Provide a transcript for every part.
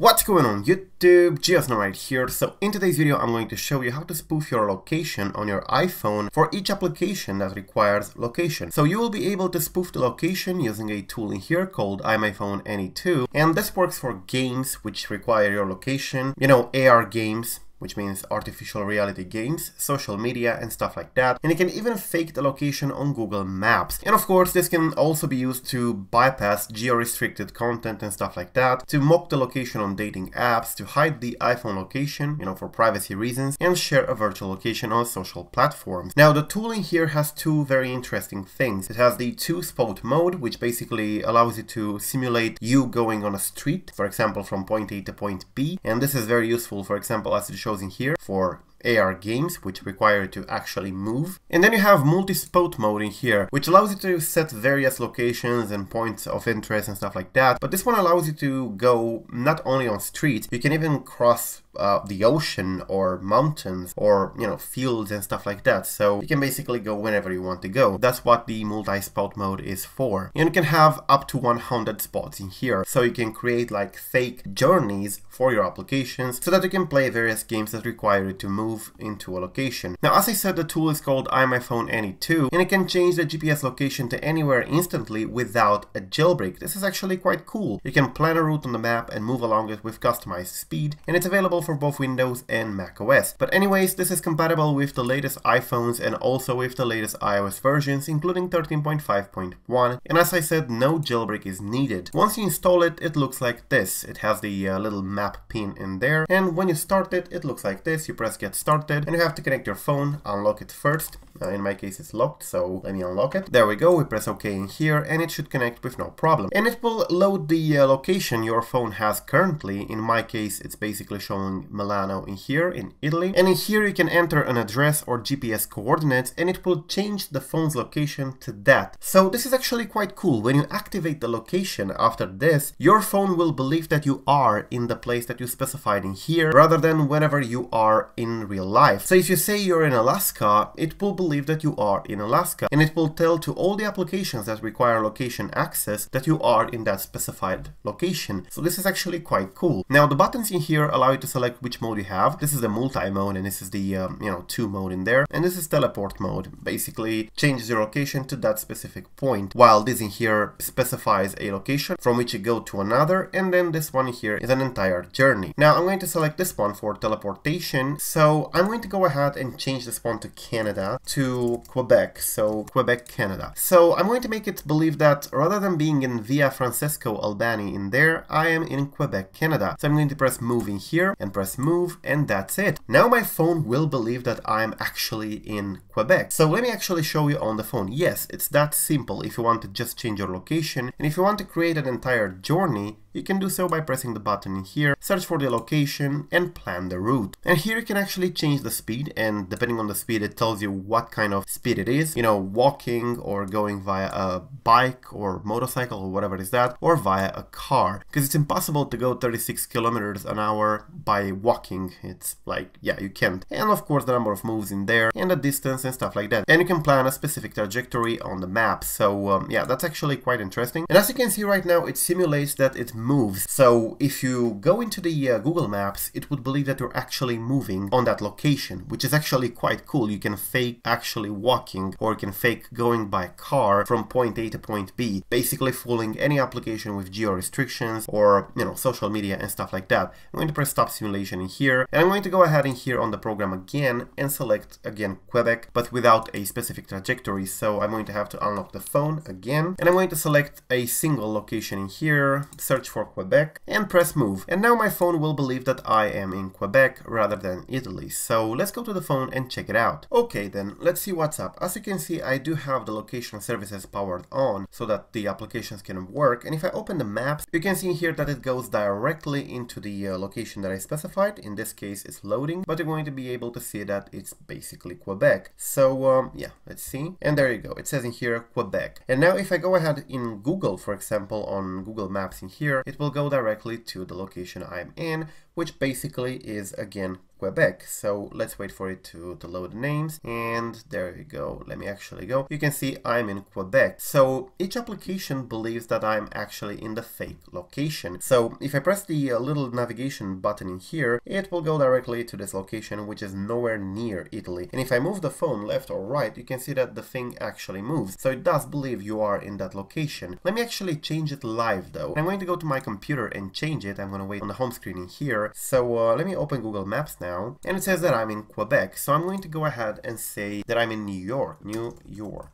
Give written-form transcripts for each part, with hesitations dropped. What's going on YouTube, GeoSn0w right here. So in today's video I'm going to show you how to spoof your location on your iPhone for each application that requires location. So you will be able to spoof the location using a tool in here called iMyFone AnyTo, and this works for games which require your location, you know, AR games, which means artificial reality games, social media and stuff like that. And you can even fake the location on Google Maps. And of course, this can also be used to bypass geo-restricted content and stuff like that, to mock the location on dating apps, to hide the iPhone location, you know, for privacy reasons, and share a virtual location on social platforms. Now, the tool in here has two very interesting things. It has the two-spot mode, which basically allows you to simulate you going on a street, for example, from point A to point B. And this is very useful, for example, as it in here for AR games, which require you to actually move. And then you have multi-spot mode in here, which allows you to set various locations and points of interest and stuff like that. But this one allows you to go not only on streets, you can even cross the ocean or mountains or, you know, fields and stuff like that. So you can basically go whenever you want to go. That's what the multi-spot mode is for. And you can have up to 100 spots in here. So you can create like fake journeys for your applications so that you can play various games that require you to move into a location. Now, as I said, the tool is called iMyFone AnyTo, and it can change the GPS location to anywhere instantly without a jailbreak. This is actually quite cool. You can plan a route on the map and move along it with customized speed, and it's available for both Windows and macOS. But anyways, this is compatible with the latest iPhones and also with the latest iOS versions, including 13.5.1. And as I said, no jailbreak is needed. Once you install it, it looks like this. It has the little map pin in there. And when you start it, it looks like this. You press get started and you have to connect your phone, unlock it first. In my case, it's locked, so let me unlock it. There we go, we press OK in here, and it should connect with no problem. And it will load the location your phone has currently. In my case, it's basically showing Milano in here, in Italy. And in here, you can enter an address or GPS coordinates, and it will change the phone's location to that. So this is actually quite cool. When you activate the location after this, your phone will believe that you are in the place that you specified in here, rather than whenever you are in real life. So if you say you're in Alaska, it will believe that you are in Alaska, and it will tell to all the applications that require location access that you are in that specified location. So this is actually quite cool. Now, the buttons in here allow you to select which mode you have. This is the multi mode, and this is the you know, two mode in there, and this is teleport mode. Basically changes your location to that specific point, while this in here specifies a location from which you go to another, and then this one here is an entire journey. Now I'm going to select this one for teleportation, so I'm going to go ahead and change this one to Canada, to Quebec, so Quebec, Canada. So I'm going to make it believe that rather than being in Via Francesco Albany in there, I am in Quebec, Canada. So I'm going to press move in here and press move, and that's it. Now my phone will believe that I'm actually in Quebec. So let me actually show you on the phone. Yes, it's that simple. If you want to just change your location, and if you want to create an entire journey, you can do so by pressing the button in here, search for the location and plan the route. And here you can actually change the speed, and depending on the speed, it tells you what kind of speed it is, you know, walking or going via a bike or motorcycle or whatever it is that, or via a car, because it's impossible to go 36 kilometers an hour by walking. It's like, yeah, you can't. And of course the number of moves in there and the distance and stuff like that. And you can plan a specific trajectory on the map. So yeah, that's actually quite interesting. And as you can see right now, it simulates that it moves. So if you go into the Google Maps, it would believe that you're actually moving on that location, which is actually quite cool. You can fake actually walking, or you can fake going by car from point A to point B, basically fooling any application with geo restrictions or, you know, social media and stuff like that. I'm going to press stop simulation in here, and I'm going to go ahead in here on the program again and select again Quebec, but without a specific trajectory. So I'm going to have to unlock the phone again, and I'm going to select a single location in here, search for Quebec and press move. And now my phone will believe that I am in Quebec rather than Italy. So let's go to the phone and check it out. Okay, then let's see what's up. As you can see, I do have the location services powered on so that the applications can work. And if I open the maps, you can see here that it goes directly into the location that I specified. In this case, it's loading, but you're going to be able to see that it's basically Quebec. So yeah, let's see. And there you go. It says in here Quebec. And now if I go ahead in Google, for example, on Google Maps in here, it will go directly to the location I'm in, which basically is again Quebec. So let's wait for it to load the names, and there you go. Let me actually go. You can see I'm in Quebec. So each application believes that I'm actually in the fake location. So if I press the little navigation button in here, it will go directly to this location, which is nowhere near Italy. And if I move the phone left or right, you can see that the thing actually moves. So it does believe you are in that location. Let me actually change it live though. I'm going to go to my computer and change it. I'm going to wait on the home screen in here. So let me open Google Maps now, and it says that I'm in Quebec. So I'm going to go ahead and say that I'm in New York.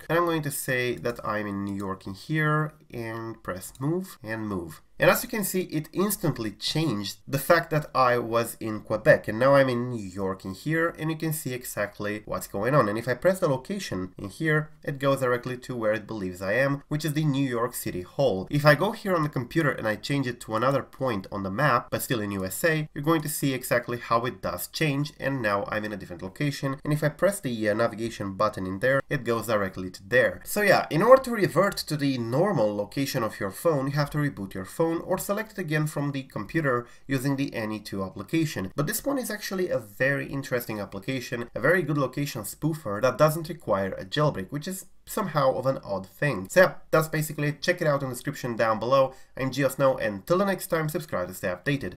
And I'm going to say that I'm in New York in here and press move and move. And as you can see, it instantly changed the fact that I was in Quebec, and now I'm in New York in here, and you can see exactly what's going on. And if I press the location in here, it goes directly to where it believes I am, which is the New York City Hall. If I go here on the computer and I change it to another point on the map, but still in USA, you're going to see exactly how it does change, and now I'm in a different location. And if I press the navigation button in there, it goes directly to there. So yeah, in order to revert to the normal location of your phone, you have to reboot your phone or select it again from the computer using the AnyTo application. But this one is actually a very interesting application, a very good location spoofer that doesn't require a jailbreak, which is somehow of an odd thing. So yeah, that's basically it. Check it out in the description down below. I'm GeoSn0w, and till the next time, subscribe to stay updated.